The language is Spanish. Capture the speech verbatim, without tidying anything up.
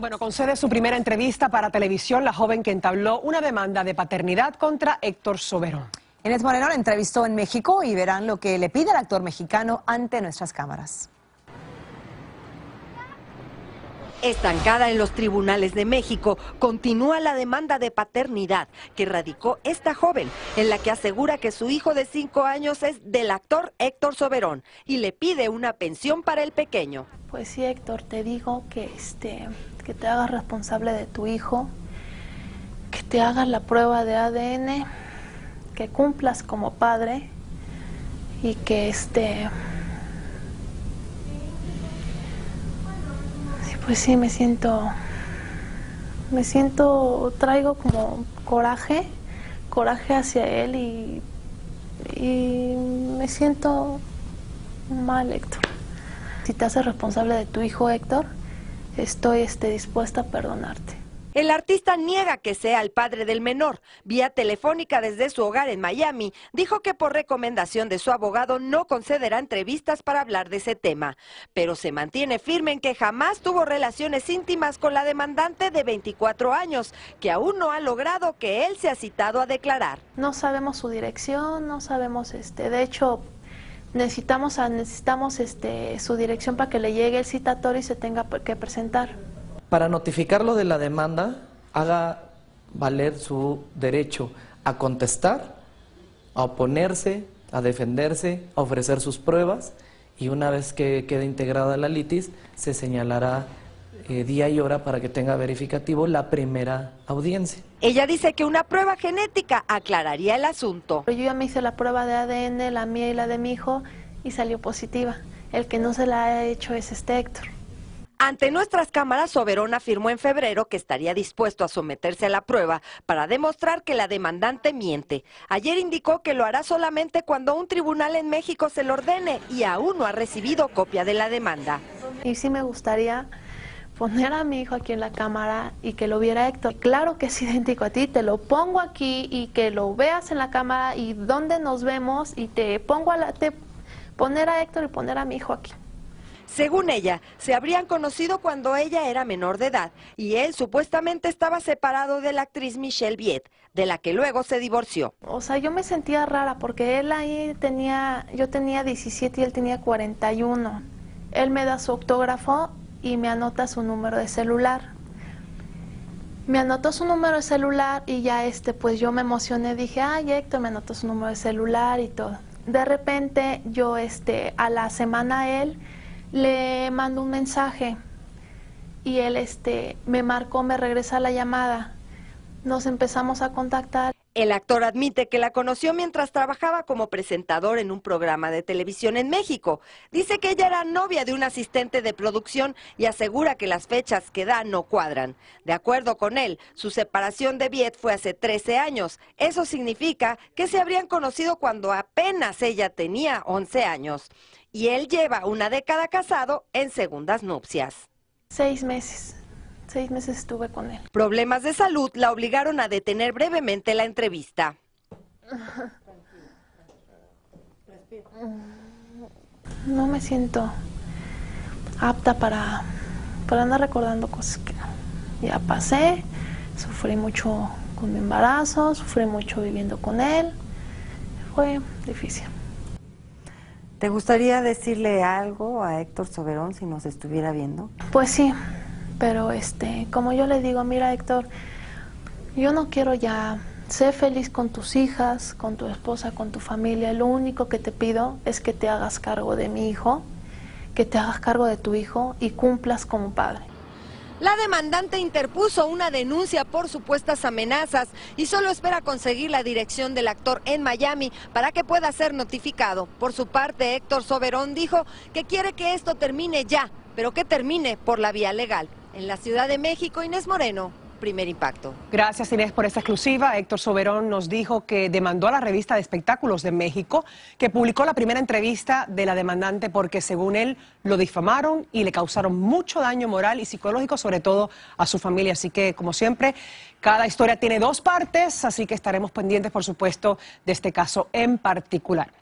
Bueno, concede su primera entrevista para televisión la joven que entabló una demanda de paternidad contra Héctor Soberón. Inés Moreno la entrevistó en México y verán lo que le pide el actor mexicano ante nuestras cámaras. Estancada en los tribunales de México, continúa la demanda de paternidad que radicó esta joven, en la que asegura que su hijo de cinco años es del actor Héctor Soberón y le pide una pensión para el pequeño. Pues sí, Héctor, te digo que, este, que te hagas responsable de tu hijo, que te hagas la prueba de A D N, que cumplas como padre y que este... Pues sí, me siento, me siento, traigo como coraje, coraje hacia él y, y me siento mal, Héctor. Si te haces responsable de tu hijo, Héctor, estoy este, dispuesta a perdonarte. El artista niega que sea el padre del menor. Vía telefónica desde su hogar en Miami, dijo que por recomendación de su abogado no concederá entrevistas para hablar de ese tema. Pero se mantiene firme en que jamás tuvo relaciones íntimas con la demandante de veinticuatro años, que aún no ha logrado que él sea citado a declarar. No sabemos su dirección, no sabemos, este, de hecho, necesitamos, necesitamos este, su dirección para que le llegue el citatorio y se tenga que presentar. Para notificarlo de la demanda, haga valer su derecho a contestar, a oponerse, a defenderse, a ofrecer sus pruebas, y una vez que quede integrada la litis, se señalará eh, día y hora para que tenga verificativo la primera audiencia. Ella dice que una prueba genética aclararía el asunto. Yo ya me hice la prueba de A D N, la mía y la de mi hijo, y salió positiva. El que no se la ha hecho es este Héctor. Ante nuestras cámaras, Soberón afirmó en febrero que estaría dispuesto a someterse a la prueba para demostrar que la demandante miente. Ayer indicó que lo hará solamente cuando un tribunal en México se lo ordene y aún no ha recibido copia de la demanda. Y sí me gustaría poner a mi hijo aquí en la cámara y que lo viera Héctor. Claro que es idéntico a ti, te lo pongo aquí y que lo veas en la cámara y donde nos vemos y te pongo a la, te poner a Héctor y poner a mi hijo aquí. Según ella, se habrían conocido cuando ella era menor de edad y él supuestamente estaba separado de la actriz Michelle Vieth, de la que luego se divorció. O sea, yo me sentía rara porque él ahí tenía, yo tenía diecisiete y él tenía cuarenta y uno. Él me da su autógrafo y me anota su número de celular. Me anotó su número de celular y ya este, pues yo me emocioné, dije, ay Héctor, me anotó su número de celular y todo. De repente yo este, a la semana él... le mando un mensaje y él este, me marcó, me regresa la llamada. Nos empezamos a contactar. El actor admite que la conoció mientras trabajaba como presentador en un programa de televisión en México. Dice que ella era novia de un asistente de producción y asegura que las fechas que da no cuadran. De acuerdo con él, su separación de Vieth fue hace trece años. Eso significa que se habrían conocido cuando apenas ella tenía once años. Y él lleva una década casado en segundas nupcias. Seis meses, seis meses estuve con él. Problemas de salud la obligaron a detener brevemente la entrevista. No me siento apta para, para andar recordando cosas que no. Ya pasé, sufrí mucho con mi embarazo, sufrí mucho viviendo con él, fue difícil. ¿Te gustaría decirle algo a Héctor Soberón si nos estuviera viendo? Pues sí, pero este, como yo le digo, mira Héctor, yo no quiero ya, sé feliz con tus hijas, con tu esposa, con tu familia, lo único que te pido es que te hagas cargo de mi hijo, que te hagas cargo de tu hijo y cumplas como padre. La demandante interpuso una denuncia por supuestas amenazas y solo espera conseguir la dirección del actor en Miami para que pueda ser notificado. Por su parte, Héctor Soberón dijo que quiere que esto termine ya, pero que termine por la vía legal. En la Ciudad de México, Inés Moreno, Primer Impacto. Gracias, Inés, por esta exclusiva. Héctor Soberón nos dijo que demandó a la revista de espectáculos de México, que publicó la primera entrevista de la demandante porque, según él, lo difamaron y le causaron mucho daño moral y psicológico, sobre todo a su familia. Así que, como siempre, cada historia tiene dos partes, así que estaremos pendientes, por supuesto, de este caso en particular.